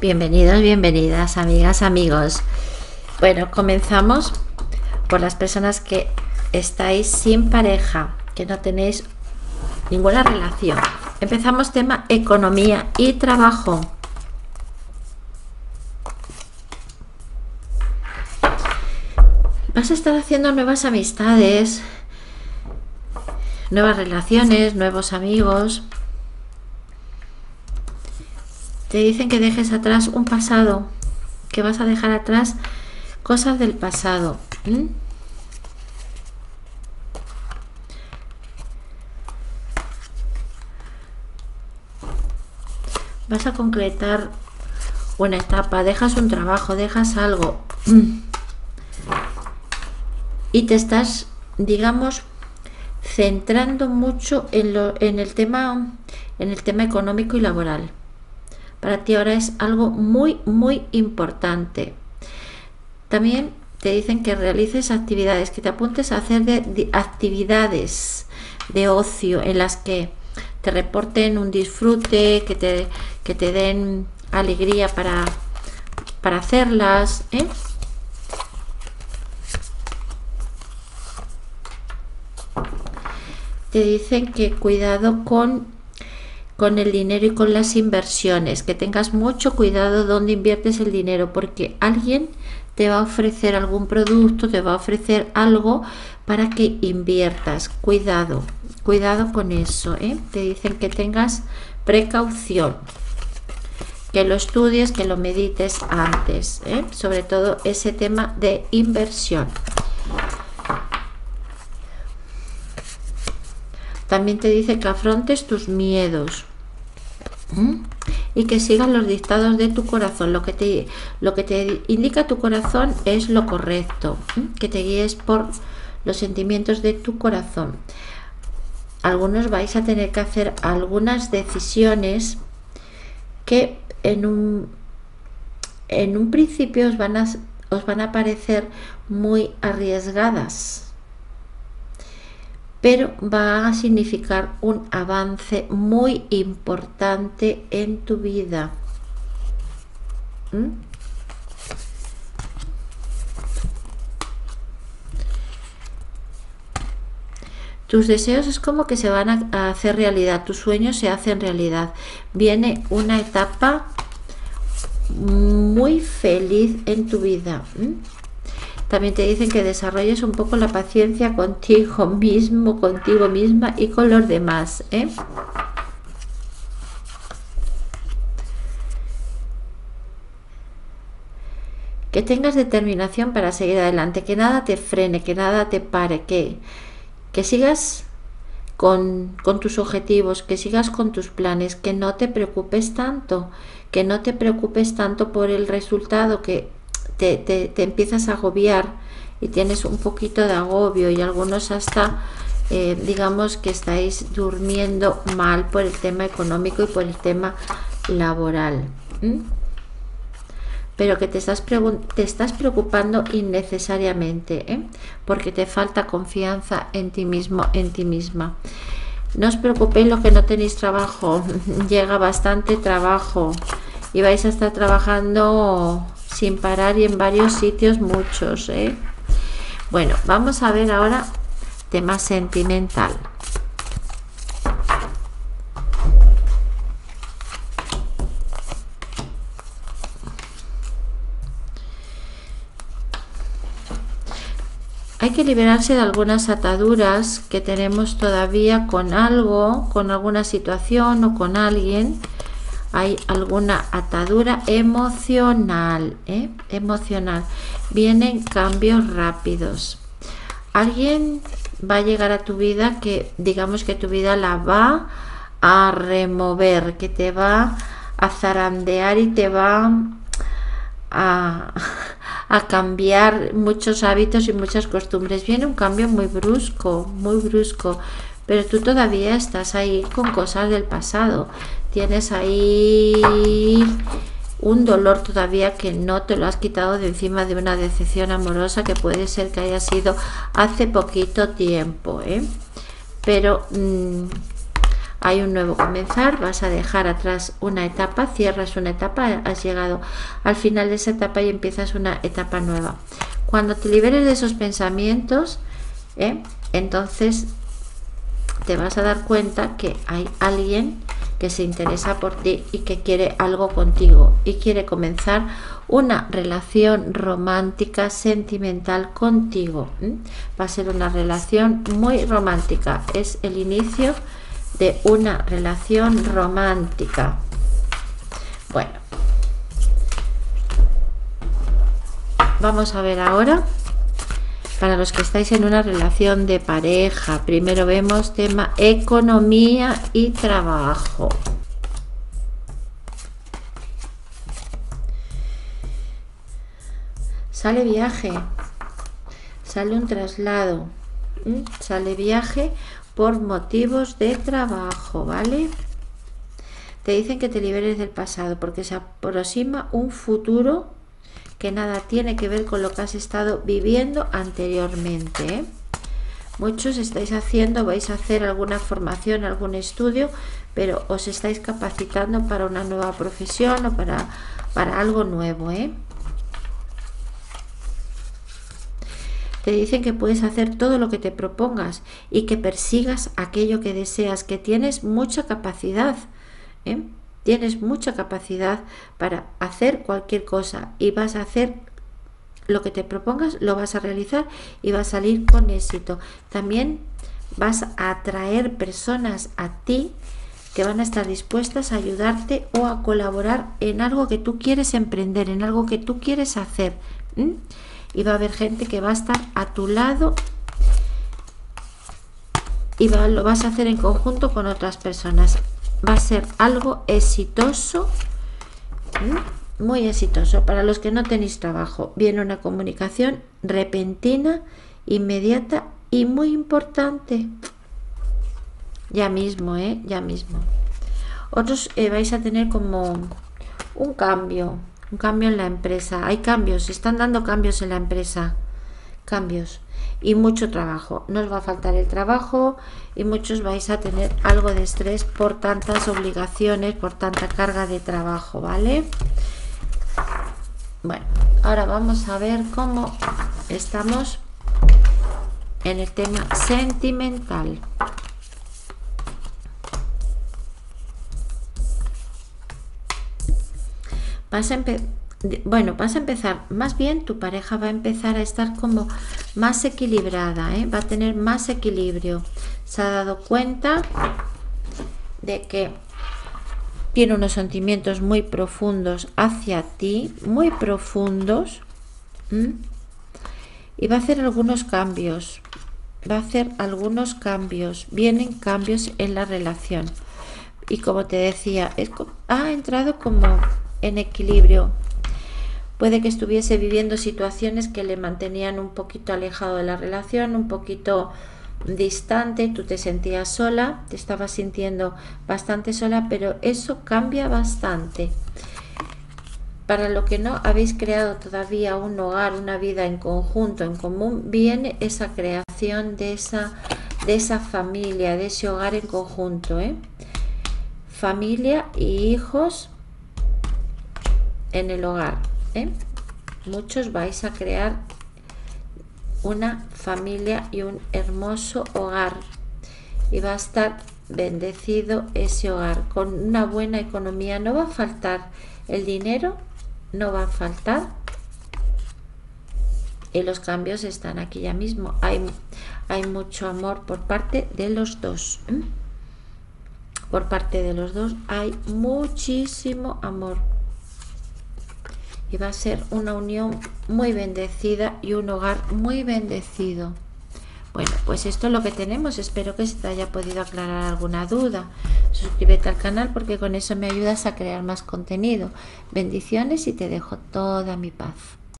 Bienvenidos, bienvenidas, amigas, amigos. Bueno, comenzamos por las personas que estáis sin pareja, que no tenéis ninguna relación. Empezamos tema economía y trabajo. Vas a estar haciendo nuevas amistades, nuevas relaciones, nuevos amigos. Te dicen que dejes atrás un pasado, que vas a dejar atrás cosas del pasado. Vas a concretar una etapa, dejas un trabajo, dejas algo y te estás, digamos, centrando mucho en el tema económico y laboral. Para ti ahora es algo muy, muy importante. También te dicen que realices actividades, que te apuntes a hacer actividades de ocio en las que te reporten un disfrute, que te den alegría para hacerlas, ¿eh? Te dicen que cuidado con el dinero y con las inversiones, que tengas mucho cuidado donde inviertes el dinero, porque alguien te va a ofrecer algún producto, te va a ofrecer algo para que inviertas. Cuidado, cuidado con eso, ¿eh? Te dicen que tengas precaución, que lo estudies, que lo medites antes, ¿eh? Sobre todo ese tema de inversión. También te dice que afrontes tus miedos. Y que sigas los dictados de tu corazón. Lo que te indica tu corazón es lo correcto, que te guíes por los sentimientos de tu corazón. Algunos vais a tener que hacer algunas decisiones que en un principio os van a parecer muy arriesgadas, pero va a significar un avance muy importante en tu vida. Tus deseos es como que se van a hacer realidad, tus sueños se hacen realidad. Viene una etapa muy feliz en tu vida. También te dicen que desarrolles un poco la paciencia contigo mismo, contigo misma y con los demás, ¿eh? Que tengas determinación para seguir adelante, que nada te frene, que nada te pare, que sigas con tus objetivos, que sigas con tus planes, que no te preocupes tanto, que no te preocupes tanto por el resultado, que te empiezas a agobiar y tienes un poquito de agobio, y algunos hasta digamos que estáis durmiendo mal por el tema económico y por el tema laboral. Pero que te estás preocupando innecesariamente, ¿eh? Porque te falta confianza en ti mismo, en ti misma. No os preocupéis los que no tenéis trabajo, llega bastante trabajo y vais a estar trabajando sin parar y en varios sitios, muchos, ¿eh? Bueno, vamos a ver ahora tema sentimental. Hay que liberarse de algunas ataduras que tenemos todavía con algo, con alguna situación o con alguien. Hay alguna atadura emocional, ¿eh? Emocional. Vienen cambios rápidos. Alguien va a llegar a tu vida que, digamos, que tu vida la va a remover, que te va a zarandear y te va a cambiar muchos hábitos y muchas costumbres. Viene un cambio muy brusco, pero tú todavía estás ahí con cosas del pasado. Tienes ahí un dolor todavía que no te lo has quitado de encima, de una decepción amorosa que puede ser que haya sido hace poquito tiempo, ¿eh? Pero hay un nuevo comenzar, vas a dejar atrás una etapa, cierras una etapa, has llegado al final de esa etapa y empiezas una etapa nueva. Cuando te liberes de esos pensamientos, entonces te vas a dar cuenta que hay alguien que se interesa por ti y que quiere algo contigo y quiere comenzar una relación romántica, sentimental contigo. Va a ser una relación muy romántica, es el inicio de una relación romántica. Bueno, vamos a ver ahora. Para los que estáis en una relación de pareja, primero vemos tema economía y trabajo. Sale viaje, sale un traslado, sale viaje por motivos de trabajo, ¿vale? Te dicen que te liberes del pasado porque se aproxima un futuro que nada tiene que ver con lo que has estado viviendo anteriormente, Muchos estáis haciendo, vais a hacer alguna formación, algún estudio, pero os estáis capacitando para una nueva profesión o para algo nuevo, Te dicen que puedes hacer todo lo que te propongas y que persigas aquello que deseas, que tienes mucha capacidad, Tienes mucha capacidad para hacer cualquier cosa y vas a hacer lo que te propongas, lo vas a realizar y va a salir con éxito. También vas a atraer personas a ti que van a estar dispuestas a ayudarte o a colaborar en algo que tú quieres emprender, en algo que tú quieres hacer. Y va a haber gente que va a estar a tu lado y lo vas a hacer en conjunto con otras personas. Va a ser algo exitoso, muy exitoso. Para los que no tenéis trabajo, viene una comunicación repentina, inmediata y muy importante. Ya mismo, ya mismo. Otros vais a tener como un cambio en la empresa. Hay cambios, se están dando cambios en la empresa. Cambios y mucho trabajo, no os va a faltar el trabajo y muchos vais a tener algo de estrés por tantas obligaciones, por tanta carga de trabajo, ¿vale? Bueno, ahora vamos a ver cómo estamos en el tema sentimental. Vas a empezar, más bien tu pareja va a empezar a estar como más equilibrada, va a tener más equilibrio. Se ha dado cuenta de que tiene unos sentimientos muy profundos hacia ti, muy profundos, y va a hacer algunos cambios, vienen cambios en la relación. Y como te decía, ha entrado como en equilibrio. Puede que estuviese viviendo situaciones que le mantenían un poquito alejado de la relación, un poquito distante, tú te sentías sola, te estabas sintiendo bastante sola, pero eso cambia bastante. Para lo que no habéis creado todavía un hogar, una vida en conjunto, en común, viene esa creación de esa familia, de ese hogar en conjunto, Familia y hijos en el hogar. Muchos vais a crear una familia y un hermoso hogar y va a estar bendecido ese hogar con una buena economía. No va a faltar el dinero, no va a faltar, y los cambios están aquí ya mismo. Hay mucho amor por parte de los dos, por parte de los dos hay muchísimo amor. Y va a ser una unión muy bendecida y un hogar muy bendecido. Bueno, pues esto es lo que tenemos. Espero que se te haya podido aclarar alguna duda. Suscríbete al canal porque con eso me ayudas a crear más contenido. Bendiciones y te dejo toda mi paz.